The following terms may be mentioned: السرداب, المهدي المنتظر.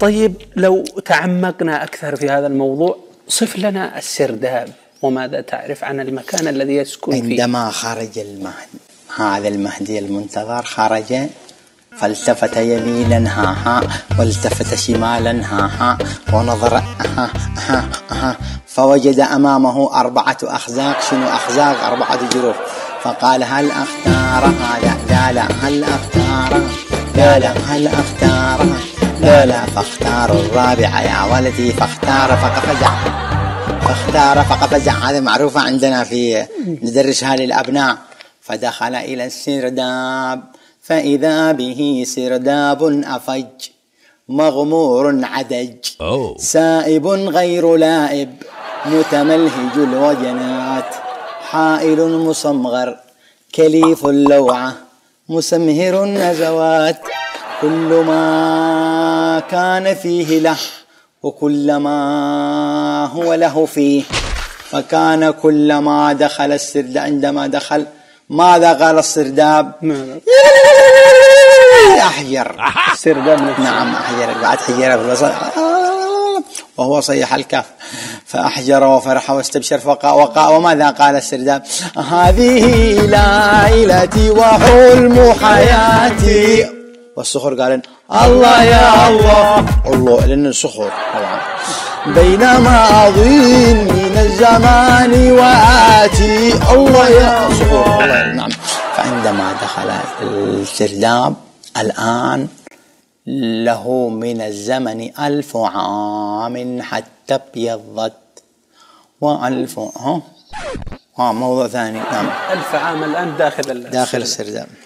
طيب لو تعمقنا أكثر في هذا الموضوع، صف لنا السرداب وماذا تعرف عن المكان الذي يسكن فيه؟ عندما خرج المهدي، هذا المهدي المنتظر، خرج فالتفت يمينا ها ها والتفت شمالا ها ها ونظر ها ها ها فوجد أمامه أربعة أخزاق. شنو أخزاق؟ أربعة جروف. فقال هل أختارها؟ لا لا. هل أختارها؟ لا لا. هل أختارها؟ لا لا. فاختار الرابعة يا ولدي، فاختار فقفزع، فاختار فقفزع. هذا معروفة عندنا في ندرسها للأبناء. فدخل إلى السرداب فإذا به سرداب أفج مغمور عدج سائب غير لائب متملهج الوجنات حائل مصمغر كليف اللوعة مسمهر النزوات كل ما كان فيه له وكل ما هو له فيه. فكان كلما دخل السرداب، عندما دخل ماذا قال السرداب؟ أحجر السرداب نفسه. نعم أحجر، بعد حجره بالبصر وهو صيح الكف. فأحجر وفرح واستبشر وماذا قال السرداب؟ هذه ليلتي وحلم حياتي. والصخور قال الله يا الله الله، لأنه صخور طبعا. بينما أضيء من الزمان وآتي الله يا صخور الله. نعم. فعندما دخل السرداب، الآن له من الزمن 1000 عام حتى ابيضت وألف موضوع ثاني. نعم. 1000 عام الآن داخل السرداب.